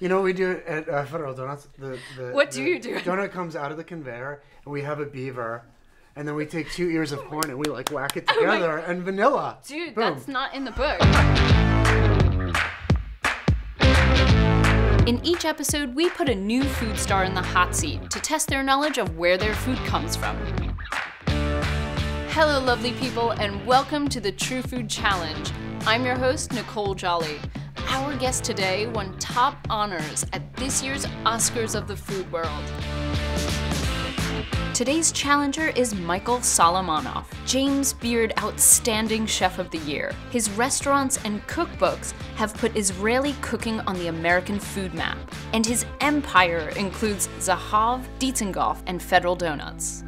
You know what we do at Federal Donuts? What do you do? Donut comes out of the conveyor, and we have a beaver, and then we take 2 ears of corn and we like whack it together and vanilla. Dude, boom. That's not in the book. In each episode, we put a new food star in the hot seat to test their knowledge of where their food comes from. Hello, lovely people, and welcome to the True Food Challenge. I'm your host, Nicole Jolly. Our guest today won top honors at this year's Oscars of the Food World. Today's challenger is Michael Solomonov, James Beard Outstanding Chef of the Year. His restaurants and cookbooks have put Israeli cooking on the American food map, and his empire includes Zahav, Dizengoff, and Federal Donuts.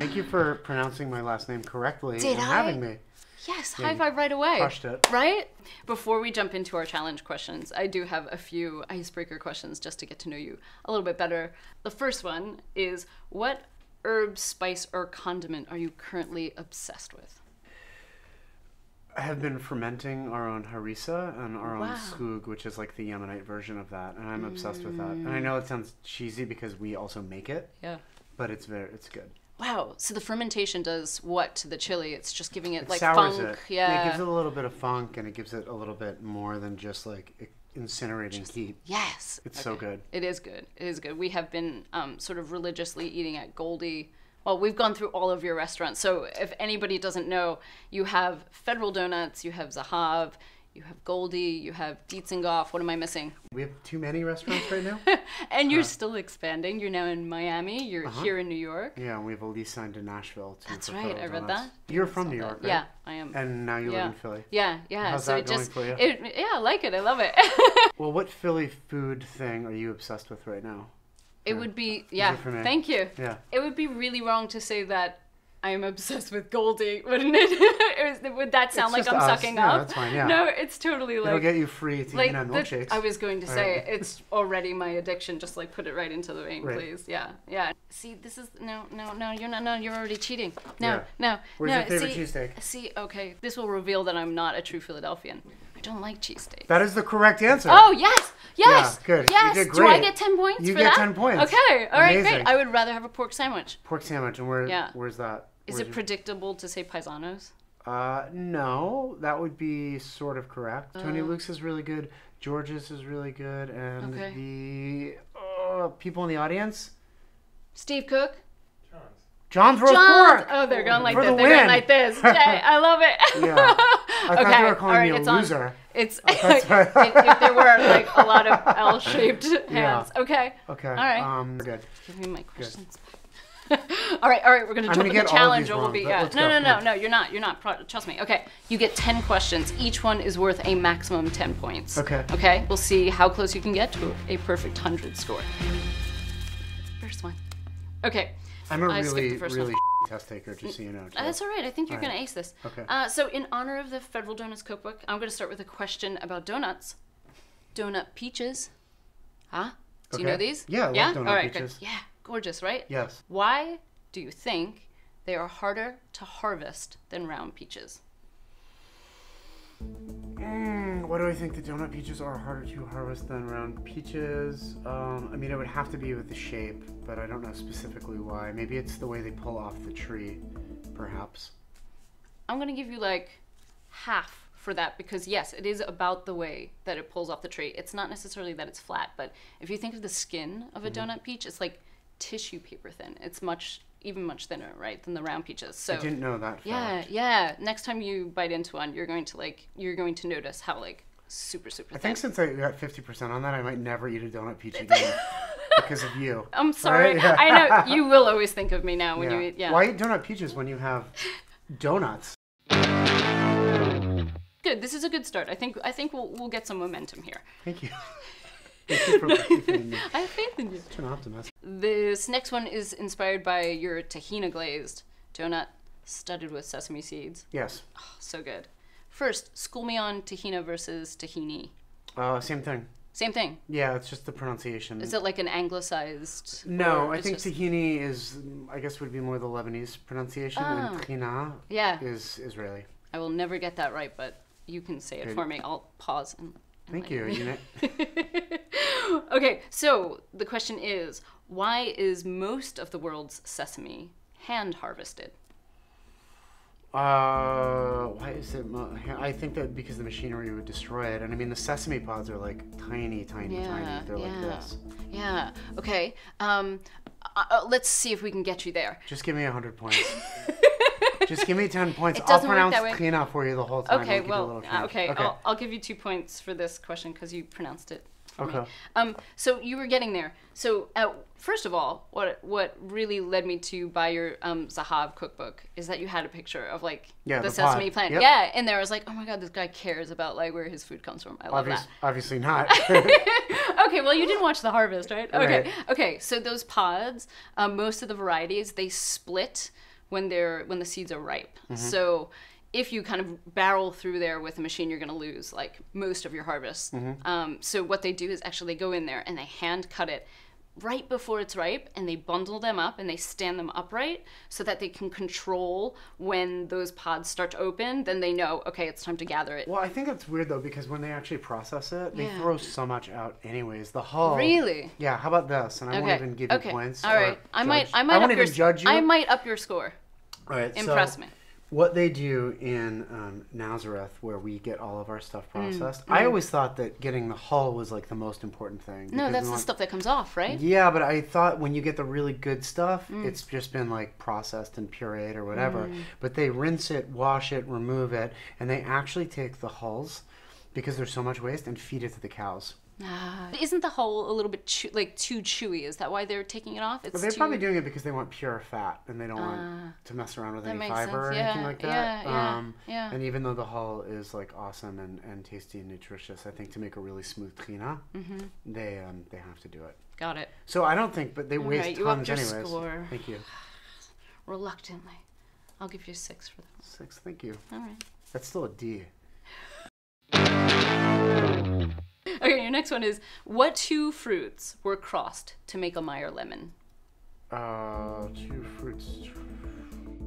Thank you for pronouncing my last name correctly having me. Yes, high five right away. Crushed it. Right? Before we jump into our challenge questions, I do have a few icebreaker questions just to get to know you a little bit better. The first one is, what herb, spice, or condiment are you currently obsessed with? I have been fermenting our own harissa and our own sugh, which is like the Yemenite version of that, and I'm obsessed with that. And I know it sounds cheesy because we also make it, but it's good. Wow, so the fermentation does what to the chili? It's just giving it like sours funk. It gives it a little bit of funk, and it gives it a little bit more than just like incinerating heat. Yes. It's so good. It is good. It is good. We have been sort of religiously eating at Goldie. Well, we've gone through all of your restaurants. So if anybody doesn't know, you have Federal Donuts, you have Zahav, you have Goldie, you have Dizengoff. What am I missing? We have too many restaurants right now. And you're still expanding. You're now in Miami. You're here in New York. Yeah, and we have a lease signed to Nashville. That's right. I read that. You're from New York, right? Yeah, I am. And now you live in Philly. Yeah, yeah. How's that going for you? Yeah, I like it. I love it. Well, what Philly food thing are you obsessed with right now? It would be, thank you. Yeah. It would be really wrong to say that I am obsessed with Goldie, wouldn't it? Would that sound like I'm sucking up? No, that's fine, no, it's totally like... It'll get you free to eat on milkshakes. I was going to say, it's already my addiction. Just like put it right into the vein, please. Yeah, yeah. See, this is... No, you're not... No, you're already cheating. No. Where's your favorite cheesesteak? See, okay. This will reveal that I'm not a true Philadelphian. I don't like cheesesteak. That is the correct answer. Oh, yes. Yes. Yeah, good. Yes. You did great. Do I get 10 points for that? You get 10 points. Okay. All right, great. I would rather have a pork sandwich. Pork sandwich. And where's that? Is it predictable to say Paisanos? No, that would be sort of correct. Tony Luke's is really good. George's is really good. And the people in the audience? Steve Cook? John's. Oh, they're going like this. They're going like this. Jay, I love it. I thought they were calling me a loser. If there were like a lot of L-shaped hands. Okay. All right. Good. Give me my questions. All right, we're going to jump into the challenge. No, you're not. Trust me. Okay, you get 10 questions. Each one is worth a maximum 10 points. Okay, we'll see how close you can get to a perfect 100 score. First one. Okay. I'm a really test taker, just so you know. That's all right. I think you're going to ace this. Okay. So in honor of the Federal Donuts cookbook, I'm going to start with a question about donuts. Donut peaches. Do you know these? Yeah, I love donut peaches. Good. Yeah. Gorgeous, right? Yes. Why do you think they are harder to harvest than round peaches? Why do I think the donut peaches are harder to harvest than round peaches? I mean, it would have to be with the shape, but I don't know specifically why. Maybe it's the way they pull off the tree, perhaps. I'm going to give you like half for that, because yes, it is about the way that it pulls off the tree. It's not necessarily that it's flat, but if you think of the skin of a donut peach, it's like tissue paper thin. It's even much thinner, right, than the round peaches. So I didn't know that. Yeah. Next time you bite into one, you're going to notice how like super thin. I think since I got 50% on that, I might never eat a donut peach again because of you. I'm sorry. Right? Yeah. I know you will always think of me now when you eat. Yeah. Why eat donut peaches when you have donuts? Good. This is a good start. I think we'll get some momentum here. Thank you. I have faith in you. Such an optimist. This next one is inspired by your tahina glazed donut studded with sesame seeds. Yes. Oh, so good. First, school me on tahina versus tahini. Same thing. Same thing. Yeah, it's just the pronunciation. Is it like an anglicized? No, I think tahini is, I guess, would be more the Lebanese pronunciation, and tahina is Israeli. I will never get that right, but you can say it for me. I'll pause and Thank you, Unit. Okay, so the question is, why is most of the world's sesame hand harvested? Why is it? I think that because the machinery would destroy it, and I mean the sesame pods are like tiny. They're like this. Yeah. Okay. Let's see if we can get you there. Just give me 100 points. Just give me 10 points. I'll pronounce Kina for you the whole time. Okay. Well. Okay. I'll give you 2 points for this question because you pronounced it. Okay. Me. So you were getting there. So first of all, what really led me to buy your Zahav cookbook is that you had a picture of like the sesame plant. Yep. Yeah. And there I was like, oh my God, this guy cares about like where his food comes from. I love that. Obviously not. Okay. Well, you didn't watch The Harvest, right? Okay. Right. Okay. So those pods, most of the varieties, they split when the seeds are ripe. Mm-hmm. So if you kind of barrel through there with a machine, you're going to lose like most of your harvest. Mm-hmm. So what they do is actually they go in there and they hand cut it right before it's ripe, and they bundle them up and they stand them upright so that they can control when those pods start to open. Then they know, okay, it's time to gather it. Well, I think it's weird though, because when they actually process it, they throw so much out anyways. The hull. Really? Yeah. How about this? And I won't even give you points. All right. I might up your score. All right. Impress me. What they do in Nazareth, where we get all of our stuff processed, I always thought that getting the hull was like the most important thing. No, that's the stuff that comes off, right? Yeah, but I thought when you get the really good stuff, it's just been like processed and pureed or whatever. But they rinse it, wash it, remove it, and they actually take the hulls, because there's so much waste, and feed it to the cows. Isn't the hull a little bit too chewy? Is that why they're taking it off? It's well, they're probably doing it because they want pure fat and they don't want to mess around with any fiber or anything like that. And even though the hull is like awesome and tasty and nutritious, I think to make a really smooth trina, they have to do it. Got it. So I don't think, but they waste tons anyways. Score. Thank you. Reluctantly, I'll give you 6 for that one. 6, thank you. All right. That's still a D. Okay, your next one is, what two fruits were crossed to make a Meyer lemon? Two fruits.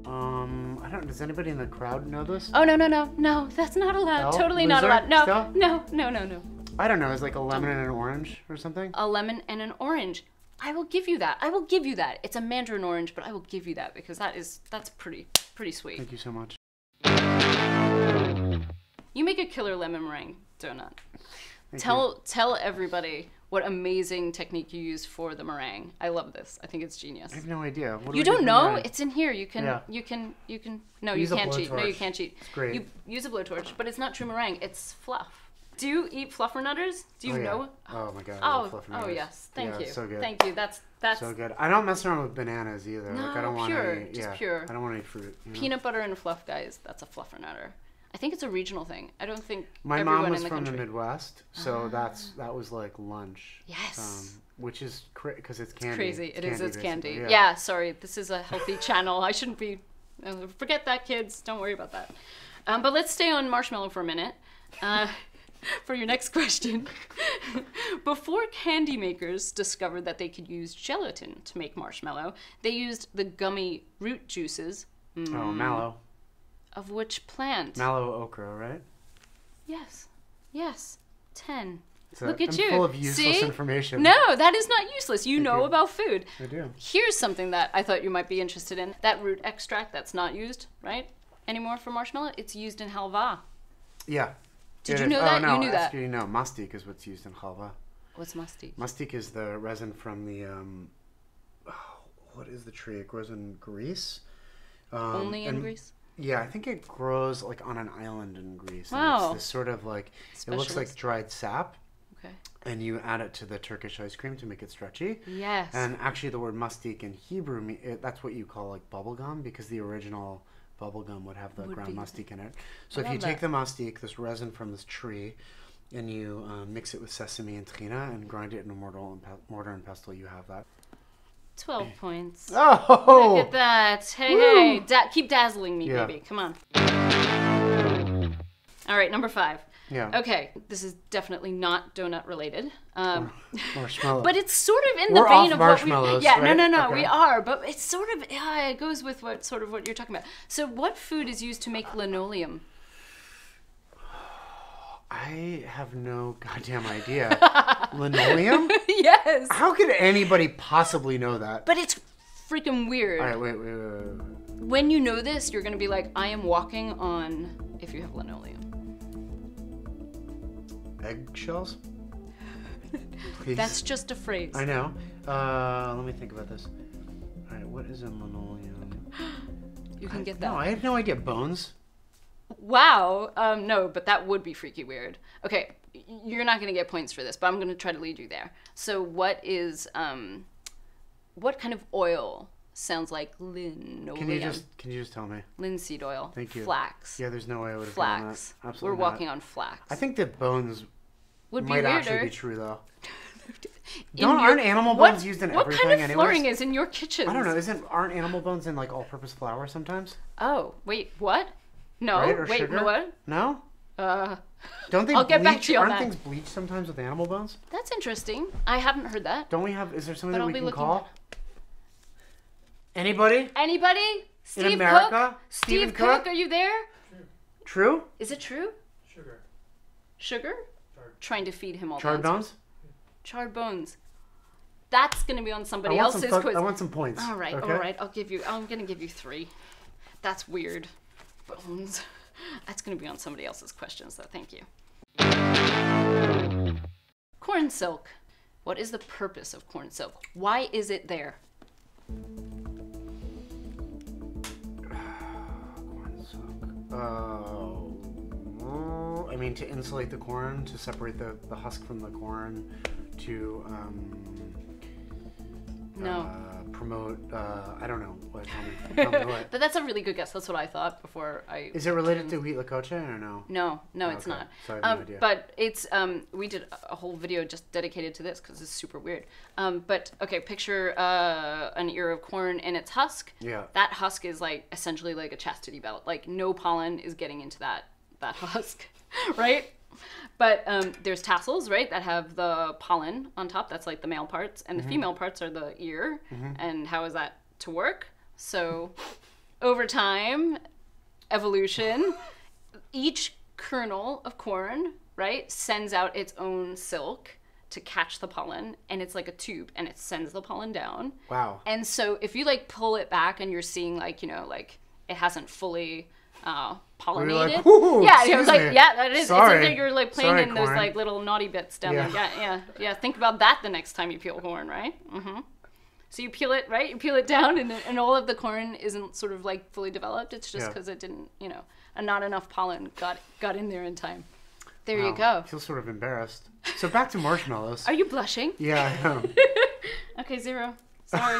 I don't, does anybody in the crowd know this? Oh, no, that's not allowed. No? Totally not allowed. No, still? No. I don't know, it's like a lemon and an orange or something? A lemon and an orange. I will give you that. It's a mandarin orange, but I will give you that because that's pretty sweet. Thank you so much. You make a killer lemon meringue donut. Tell everybody what amazing technique you use for the meringue. I love this. I think it's genius. I have no idea. What do you don't know? Meringue? It's in here. You can't cheat. No, you can't cheat. It's great. You use a blowtorch, but it's not true meringue. It's fluff. Do you eat fluffernutters? Do you know? Oh my God. I love fluffernutters. Oh yes. Thank you. So good. Thank you. That's so good. I don't mess around with bananas either. No, like, I don't pure. I don't want any fruit. You know? Peanut butter and fluff, guys. That's a fluffernutter. I think it's a regional thing. I don't think everyone in the country. My mom was from the Midwest, so that was like lunch. Yes. Which is because it's candy. It's crazy. It's candy. Yeah, sorry. This is a healthy channel. I shouldn't be. Forget that, kids. Don't worry about that. But let's stay on marshmallow for a minute for your next question. Before candy makers discovered that they could use gelatin to make marshmallow, they used the gummy root juices. Oh, mallow. Of which plant? Mallow okra, right? Yes. 10. So look at you. Full of useless information. No, that is not useless. You know about food. I do. Here's something that I thought you might be interested in. That root extract that's not used, right, anymore for marshmallow, it's used in halva. Yeah. Did you know that? No, you knew that. No, mastic is what's used in halva. What's mastic? Mastic is the resin from the, what is the tree? It grows in Greece. Only in Greece? Yeah, I think it grows like on an island in Greece. Wow. And it's this sort of like, it looks like dried sap. Okay. And you add it to the Turkish ice cream to make it stretchy. Yes. And actually the word mastic in Hebrew, that's what you call like bubblegum, because the original bubblegum would have the ground mastic in it. So if you take the mastic, this resin from this tree, and you mix it with sesame and trina and grind it in a mortar and pestle, you have that. 12 points. Oh! Look at that. Hey, woo. Hey. Keep dazzling me, baby. Come on. All right, number 5. Yeah. Okay, this is definitely not donut related. Marshmallow. But it's sort of in the vein of what we... Yeah, right? No, okay. We are. But it's sort of... Yeah, it goes with what you're talking about. So what food is used to make linoleum? I have no goddamn idea. Linoleum? Yes. How could anybody possibly know that? But it's freaking weird. All right, wait. When you know this, you're gonna be like, I am walking on, if you have linoleum. Eggshells? Please. That's just a phrase. I know. Let me think about this. All right, what is in linoleum? You can get that. No, I have no idea. Bones? Wow. No, but that would be freaky weird. Okay, you're not going to get points for this, but I'm going to try to lead you there. So what is, what kind of oil sounds like linoleum? Can you just tell me? Linseed oil. Thank you. Flax. Yeah, there's no way I would have done that. Flax. Absolutely. We're walking on flax. I think that bones would might be actually be true, though. Aren't animal bones used in everything anyways? What kind of flooring is in your kitchen? I don't know. Aren't animal bones in like all-purpose flour sometimes? Oh, wait, what? No, right? Wait, sugar? No, what? No? Don't they I'll bleach? Get back to you on Aren't that. Things bleached sometimes with animal bones? That's interesting. I haven't heard that. Don't we have, is there something that we can call? Anybody? Anybody? Steve in America? Cook? Steve Cook, are you there? True. Is it true? Sugar. Sugar? Charred. Trying to feed him all Charred bones? Charred bones. That's going to be on somebody else's quiz. I want some points. All right, okay? All right. I'm going to give you 3. That's weird. Bones. That's going to be on somebody else's questions, though. Thank you. Corn silk. What is the purpose of corn silk? Why is it there? Corn silk. Well, I mean, to insulate the corn, to separate the husk from the corn, to promote, I don't know what. Tell me what. But that's a really good guess. That's what I thought before I... Is it related to Huitlacoche or no? No, it's okay. Not. So I have no idea. But it's, we did a whole video just dedicated to this because it's super weird. But, okay, picture an ear of corn and its husk. Yeah. That husk is like essentially like a chastity belt. Like no pollen is getting into that husk, right? But there's tassels, right, that have the pollen on top. That's like the male parts. And the female parts are the ear. And how is that to work? So over time, evolution, each kernel of corn, right, sends out its own silk to catch the pollen. And it's like a tube. And it sends the pollen down. Wow. And so if you, like, pull it back and you're seeing, like, you know, like it hasn't fully... pollinated. Like, yeah, it was like, yeah, that is. Sorry. It's like you're like playing in corn. Those like little naughty bits down there. Yeah. Think about that the next time you peel corn, right? So you peel it, right? You peel it down, and all of the corn isn't sort of like fully developed. It's just because it didn't, you know, not enough pollen got in there in time. There you go. I feel sort of embarrassed. So back to marshmallows. Are you blushing? Yeah, I am. Okay, 0. Sorry.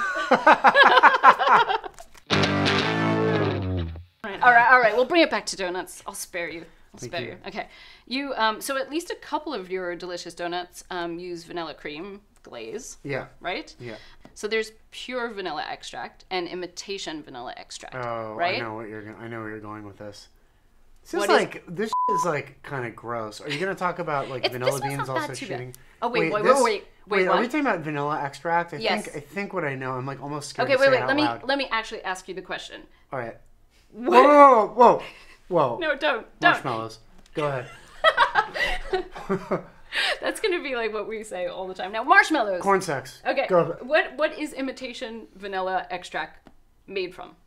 All right. We'll bring it back to donuts. I'll spare you. I'll spare you. Okay. You. So at least a couple of your delicious donuts use vanilla cream glaze. Yeah. Right. Yeah. So there's pure vanilla extract and imitation vanilla extract. Oh, right? I know where you're going with this. This is like kind of gross. Are you going to talk about like vanilla beans also shooting? Oh wait. Are we talking about vanilla extract? I think what I know. I'm like almost scared. Okay. Wait. Let me actually ask you the question. All right. What? Whoa. No, don't. Marshmallows. Go ahead. That's going to be like what we say all the time. Now, marshmallows. Corn sacks. Okay. Go. What is imitation vanilla extract made from?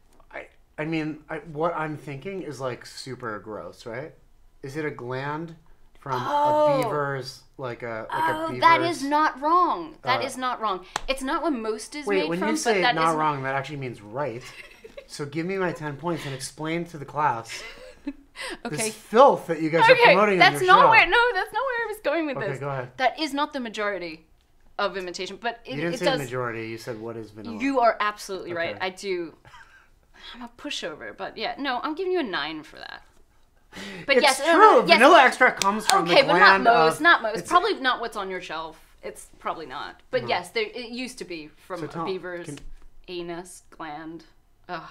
I mean, what I'm thinking is like super gross, right? Is it a gland from a beaver's, like a beaver's? That is not wrong. That is not wrong. It's not what most is made from. Wait, when you say not wrong, that actually means right. So give me my 10 points and explain to the class this filth that you guys are promoting on your show. That's not where I was going with this. Okay, go ahead. That is not the majority of imitation, but it does... You didn't say majority. You said what is vanilla. You are absolutely right. I do. I'm a pushover, but yeah. No, I'm giving you a 9 for that. But it's true. Yes. Vanilla extract comes from the gland but not most. It's probably not what's on your shelf. It's probably not. But yes, it used to be from a beaver's anus gland. Ugh.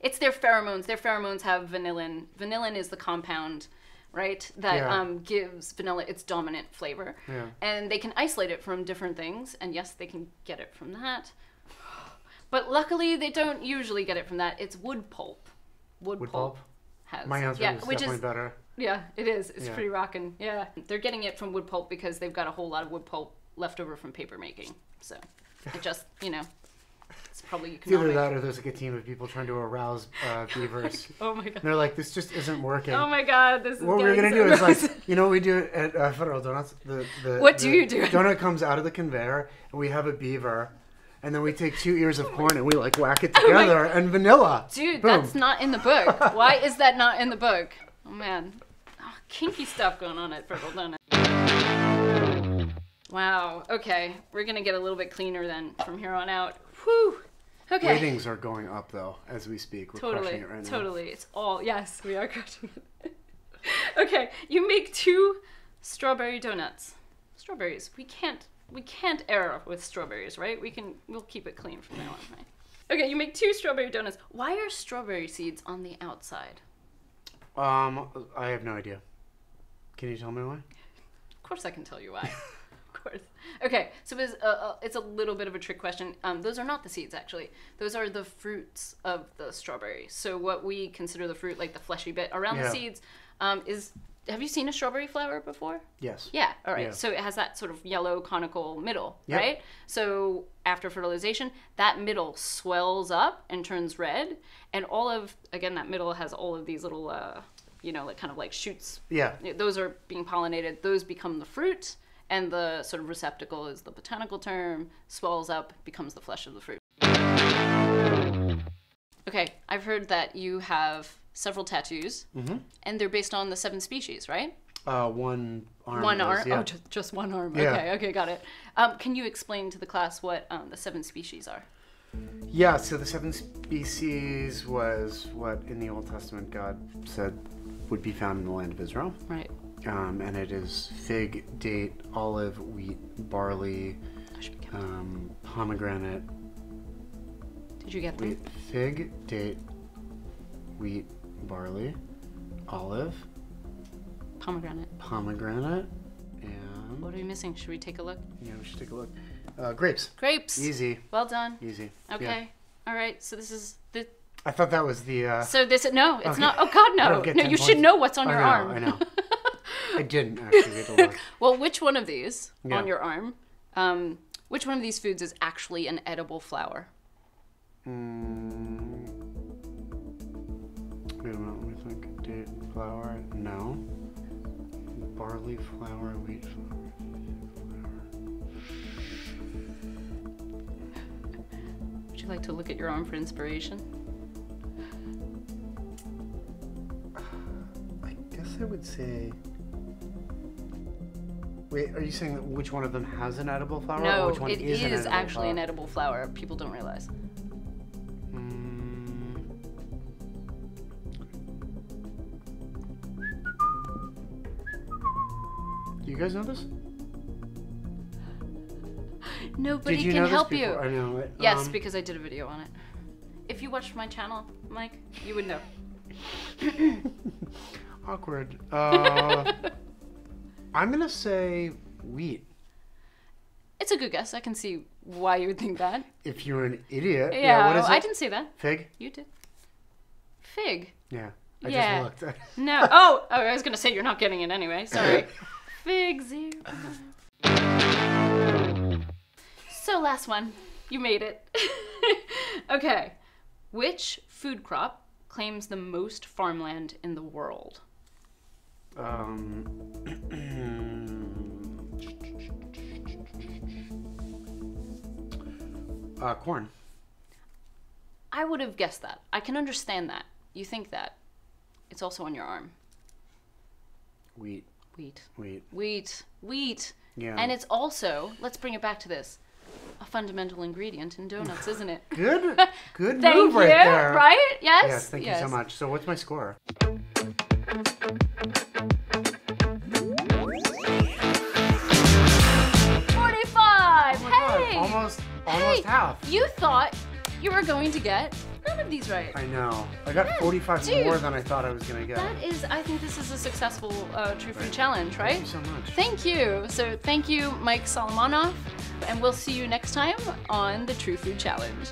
It's their pheromones. Their pheromones have vanillin. Vanillin is the compound, right, that gives vanilla its dominant flavor. Yeah. And they can isolate it from different things. And yes, they can get it from that. But luckily, they don't usually get it from that. It's wood pulp. Wood pulp? My answer is definitely better. Yeah, it is. It's pretty rocking. Yeah. They're getting it from wood pulp because they've got a whole lot of wood pulp left over from paper making. So it just, you know, it's probably economic. Either that or there's like a team of people trying to arouse beavers. Oh my God. And they're like, this just isn't working. Oh my God. This is what we're going to do is like, you know what we do at Federal Donuts? What do you do? Donut comes out of the conveyor and we have a beaver. And then we take 2 ears of corn and we like whack it together and vanilla. Dude, boom. That's not in the book. Why is that not in the book? Oh man. Oh, kinky stuff going on at Federal Donuts. Wow. Okay. We're going to get a little bit cleaner then from here on out. Whew. Okay. Ratings are going up though as we speak. We're crushing it right now. Totally. It's all, yes, we are crushing it. Okay. You make 2 strawberry donuts. Strawberries. We can't err with strawberries, right? We'll keep it clean from now on, right? Okay, you make 2 strawberry donuts. Why are strawberry seeds on the outside? I have no idea. Can you tell me why? Of course I can tell you why. Of course. Okay, so it's a little bit of a trick question. Those are not the seeds, actually. Those are the fruits of the strawberry. So what we consider the fruit, like the fleshy bit around the seeds, is... Have you seen a strawberry flower before? Yes. Yeah. All right. Yeah. So it has that sort of yellow conical middle, right? So after fertilization, that middle swells up and turns red. And all of, again, that middle has all of these little, you know, like kind of like shoots. Yeah. Those are being pollinated. Those become the fruit. And the sort of receptacle is the botanical term, swells up, becomes the flesh of the fruit. Okay. I've heard that you have several tattoos, and they're based on the 7 species, right? One arm. Yeah. Oh, just one arm. Yeah. Okay, got it. Can you explain to the class what the 7 species are? Yeah, so the 7 species was what in the Old Testament God said would be found in the land of Israel. Right. And it is fig, date, olive, wheat, barley, pomegranate. Did you get them? Wheat, fig, date, wheat, barley, olive, pomegranate, and... What are we missing? Should we take a look? Yeah, we should take a look. Grapes. Grapes. Easy. Well done. Easy. Okay. Yeah. All right. So this is the... I thought that was the... So this... No, it's not... Oh, God, no. No, you should know what's on your arm. I know. I didn't actually get a look. Well, which one of these on your arm, which one of these foods is actually an edible flower? Wait a minute, let me think. Date, flour, no. Barley, flour, wheat, flour. Would you like to look at your arm for inspiration? I guess I would say... Wait, are you saying that which one of them has an edible flower? No, or which one is actually an edible flower. People don't realize. You guys know this? Nobody can help you. I know it. Yes, because I did a video on it. If you watched my channel, Mike, you would know. Awkward. I'm going to say wheat. It's a good guess. I can see why you would think that. If you're an idiot. Yeah, what is it? I didn't say that. Fig? You did. Fig? Yeah. I just looked. No. Oh, I was going to say you're not getting it anyway. Sorry. So last one, you made it. Okay, which food crop claims the most farmland in the world? Corn. I would have guessed that. I can understand that. You think that. It's also on your arm. Wheat. Wheat. Yeah. And it's also, let's bring it back to this, a fundamental ingredient in donuts, isn't it? Good move right there. Right? Yes? Yes, thank you so much. So what's my score? Oh my God. Almost half. You thought you were going to get... None of these right. I know. I got 45 more than I thought I was going to get. That is, I think this is a successful True Food Challenge, right? Thank you so much. Thank you. So thank you, Mike Solomonov, and we'll see you next time on the True Food Challenge.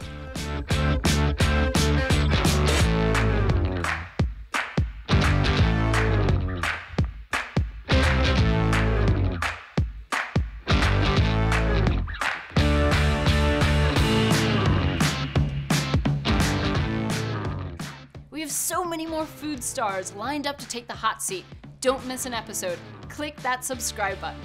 We have so many more food stars lined up to take the hot seat. Don't miss an episode. Click that subscribe button.